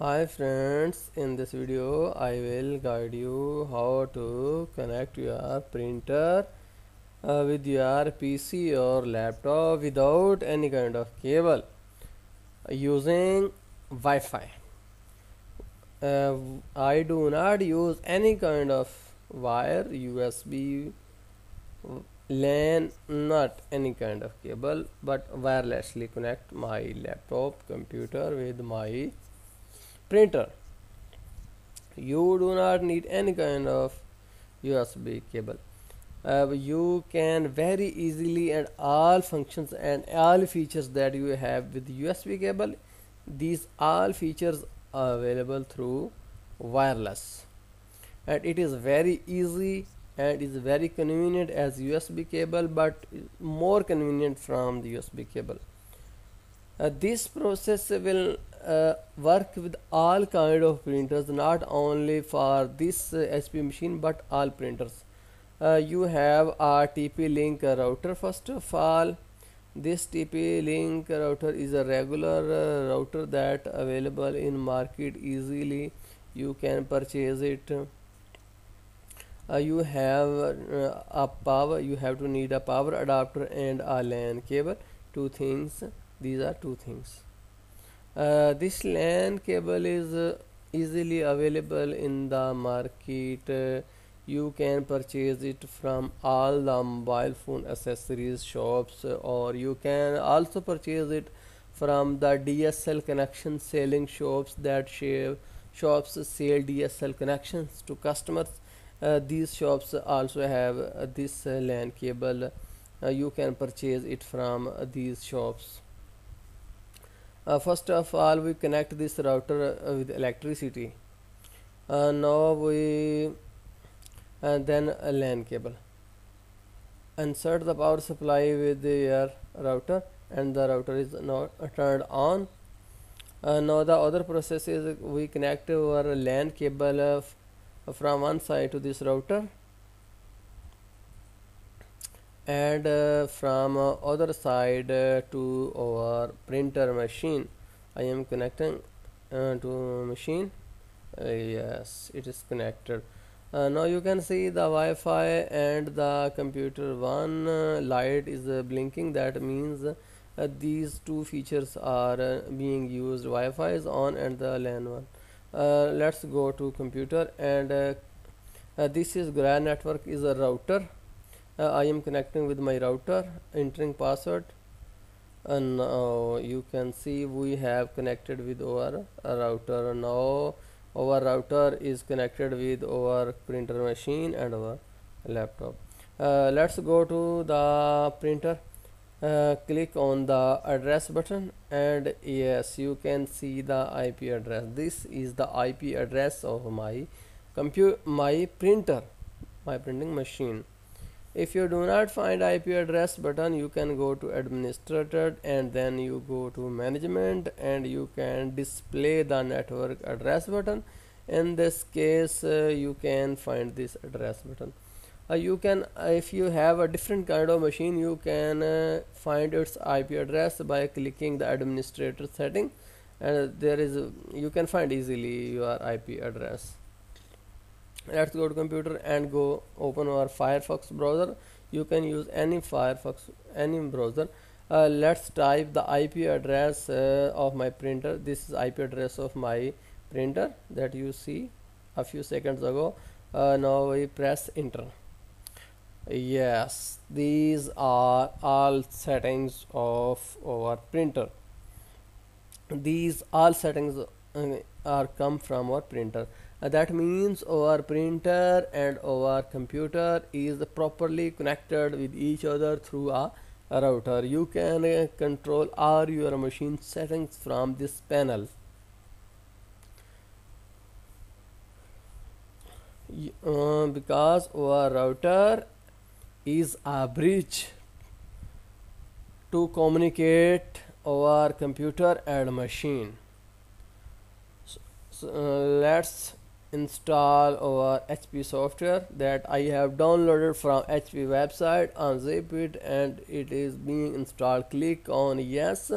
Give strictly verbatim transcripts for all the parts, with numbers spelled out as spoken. Hi friends, in this video I will guide you how to connect your printer uh, with your P C or laptop without any kind of cable using Wi-Fi. Uh, I do not use any kind of wire, U S B, Lan, not any kind of cable, but wirelessly connect my laptop computer with my printer. You do not need any kind of U S B cable. Uh, you can very easily add all functions and all features that you have with U S B cable. These all features are available through wireless, and it is very easy and is very convenient as U S B cable, but more convenient from the U S B cable. Uh, this process will uh, work with all kind of printers, not only for this uh, H P machine but all printers. Uh, you have a T P-Link router. First of all, this T P-Link router is a regular uh, router that available in market easily. You can purchase it. Uh, you have uh, a power. You have to need a power adapter and a LAN cable. Two things. These are two things. Uh, this LAN cable is uh, easily available in the market. Uh, you can purchase it from all the mobile phone accessories shops, uh, or you can also purchase it from the D S L connection selling shops that share shops sell D S L connections to customers. Uh, these shops also have uh, this uh, LAN cable. Uh, you can purchase it from uh, these shops. Uh, first of all, we connect this router uh, with electricity. Uh, now we and then a LAN cable. Insert the power supply with your router, and the router is now turned on. Uh, now the other process is we connect our LAN cable uh, from one side to this router, and uh, from uh, other side uh, to our printer machine. I am connecting uh, to machine. Uh, yes, it is connected. Uh, now you can see the Wi-Fi and the computer one uh, light is uh, blinking. That means uh, these two features are uh, being used. Wi-Fi is on and the LAN one. Uh, let's go to computer, and uh, uh, this is Gran network is a router. Uh, I am connecting with my router, entering password, and now you can see we have connected with our uh, router. Now our router is connected with our printer machine and our laptop. Uh, let's go to the printer. Uh, click on the address button, and yes, you can see the I P address. This is the I P address of my compute my printer, my printing machine. If you do not find I P address button, you can go to administrator, and then you go to management, and you can display the network address button. In this case, uh, you can find this address button. Uh, you can, uh, if you have a different kind of machine, you can uh, find its I P address by clicking the administrator setting, and uh, there is a, you can find easily your I P address. Let's go to computer and go open our Firefox browser. You can use any Firefox, any browser. Uh, let's type the I P address uh, of my printer. This is I P address of my printer that you see a few seconds ago. Uh, now we press enter. Yes, these are all settings of our printer. These all settings are come from our printer. Uh, that means our printer and our computer is properly connected with each other through a, a router. You can uh, control all your machine settings from this panel. Uh, because our router is a bridge to communicate our computer and machine. So, uh, let's install our H P software that I have downloaded from H P website. Unzip it, and it is being installed. Click on yes.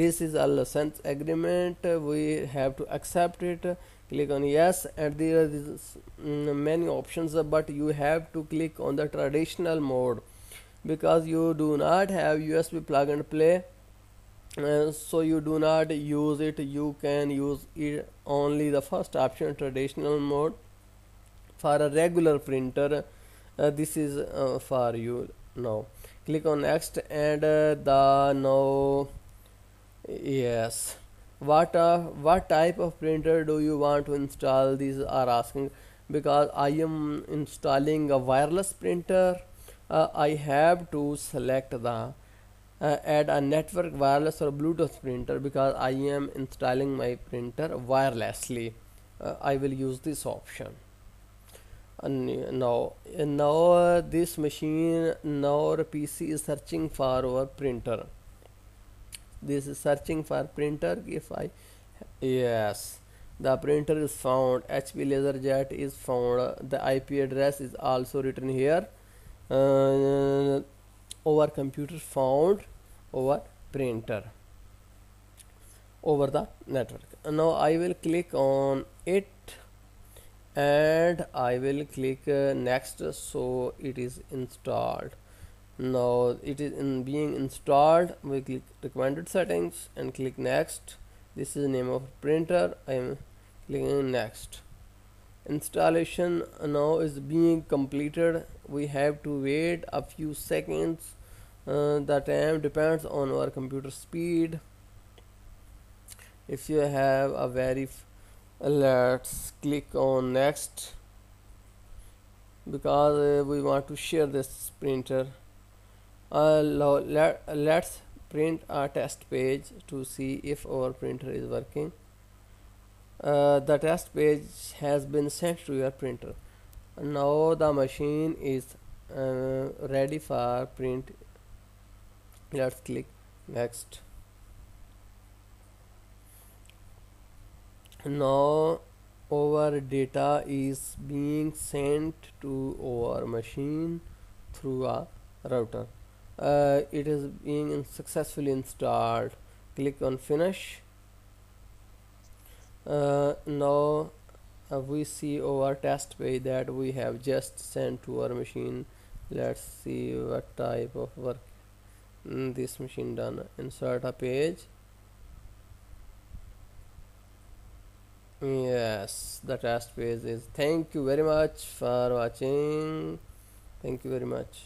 This is a license agreement, we have to accept it. Click on yes, and there are this, um, many options, but you have to click on the traditional mode because you do not have U S B plug and play, uh, so you do not use it. You can use it only the first option, traditional mode. For a regular printer, uh, this is uh, for you now. Click on next and uh, the no yes. What uh, what type of printer do you want to install? These are asking because I am installing a wireless printer. Uh, I have to select the uh, add a network wireless or Bluetooth printer because I am installing my printer wirelessly. Uh, I will use this option. And now, and now uh, this machine, now P C is searching for our printer. This is searching for printer. If I yes, the printer is found. H P Laserjet is found. The I P address is also written here. Uh, over computer found over printer over the network. Now I will click on it and I will click uh, next, so it is installed. Now it is in being installed. We click recommended settings and click next. This is the name of printer. I am clicking next. Installation now is being completed. We have to wait a few seconds. Uh, the time depends on our computer speed. If you have a very uh, let's click on next because uh, we want to share this printer. Uh, let, let's print a test page to see if our printer is working. Uh, the test page has been sent to your printer. Now the machine is uh, ready for print. Let's click next. Now our data is being sent to our machine through a router. Uh, it is being successfully installed. Click on finish. Uh, now uh, we see our test page that we have just sent to our machine. Let's see what type of work mm, this machine done. Insert a page. Yes, the test page is. Thank you very much for watching. Thank you very much.